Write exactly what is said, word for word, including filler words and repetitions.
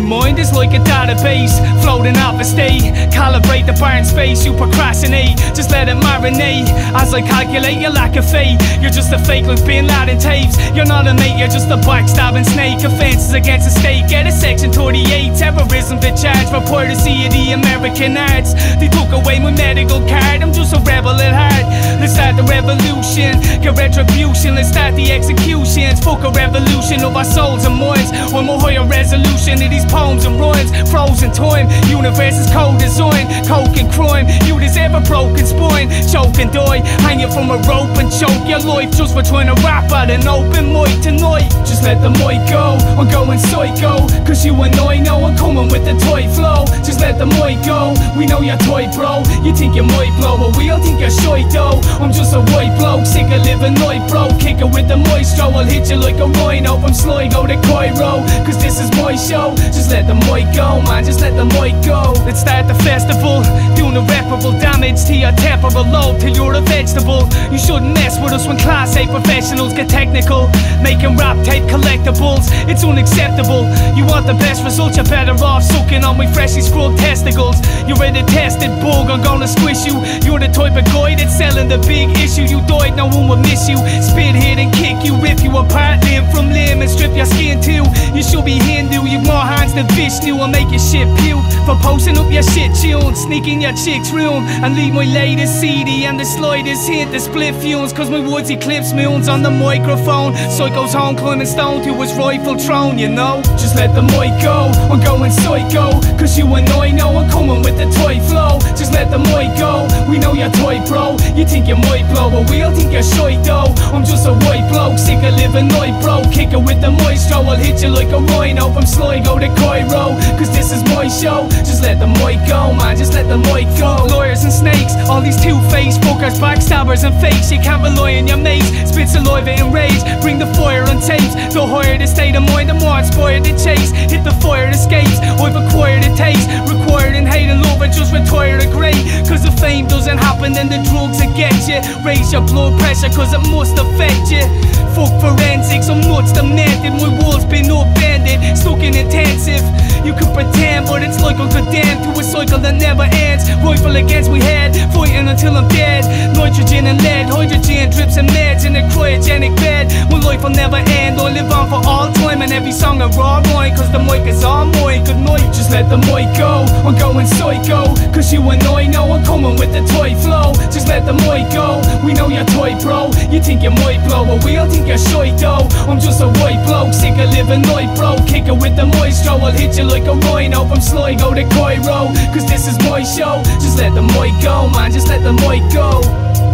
own mind is like a database, floating off a state. Calibrate the barren space, you procrastinate, just let it marinate. As I calculate your lack of faith, you're just a fake like Bin Laden tapes. You're not a mate, you're just a backstabbing snake. Offences against the state, get a section thirty-eight. Terrorism the charge for piracy of the American arts. They took away my medical card, I'm just a rebel at heart. Let's start the revolution, get retribution, let's start the executions. Fuck a revolution of our souls and minds, one more higher resolution of these poems and rhymes. Frozen time, universe is co-designed. Coke and crime, you deserve a broken spine. Choke and die, hang it from a rope and choke your life just for trying to rap at an open mic tonight. Just let the mic go, I'm going psycho, cause you and I know I'm coming with the tight flow. Just let the mic go, we know you're tight bro. You think you might blow, but we all think you're shy though. I'm just a white bloke, sick of living life bro. Kick it with the maestro, I'll hit you like a rhino from Sligo to Cairo, cause this is my show. Just let the mic go, man, just let the mic go. Let's start the festival, doing irreparable damage to your temporal lobe till you're a vegetable. You shouldn't mess with us when class A professionals get technical, making rap tape collectibles, it's unacceptable. You want the best results, you're better off sucking on my freshly scrubbed testicles. You're in a tested bug, I'm gonna squish you. You're the type of guy that's selling the big issue. You died, no one would miss you, spit hit and kick you, rip you apart limb from limb and strip your skin too. You should be Hindu, you've more hands than Vishnu. I'll make your shit puke for posting up your shit tune, sneaking your chick's room and leave my latest C D and the slightest hint the split fumes, cause my woods eclipse moons on the microphone. Psycho's home climbing stone to his rightful throne, you know. Just let the mic go, I'm going psycho, cause you and I know I'm coming with the tight flow. Just let the mic go, we know you're tight bro. You think you might blow, but we all think you're shy though. I'm just a white bloke, sick of living life bro. Kick it with the maestro, I'll hit you like a rhino from Sligo to Cairo, cause this is my show. Just let the mic go, man, just let the mic go. Lawyers and snakes, all these two-faced fuckers, backstabbers and fakes. You can't rely on your mates, spit saliva in rage, bring the fire on tapes. The higher the state of mind, the more inspired the chase. Hit the fire escapes, I've acquired a taste, required in hate and love, I just retired a great. Cause if fame doesn't happen, then the drugs will get you. Raise your blood pressure, cause it must affect you. Fuck forensics, I'm nuts demented, my walls been upended, stuck in intensive. You could pretend, but it's like I'm condemned to a cycle that never ends. Rifle against my head, fighting until I'm dead. Nitrogen and lead, hydrogen drips and meds in a cryogenic bed. My life will never end, I live on for all time, and every song I raw mine, cause the mic is all mine. Good night, just let the mic go, I'm going psycho, cause you and I know I'm coming with the tight flow. Just let the mic go, we know you're tight bro. You think you might blow, but we all think you're shy though. I'm just a white bloke, sick of living life bro. Kick it with the maestro, I'll hit you like a rhino from Sligo to Cairo, cause this is my show. Just let the mic go, man, just let the mic go.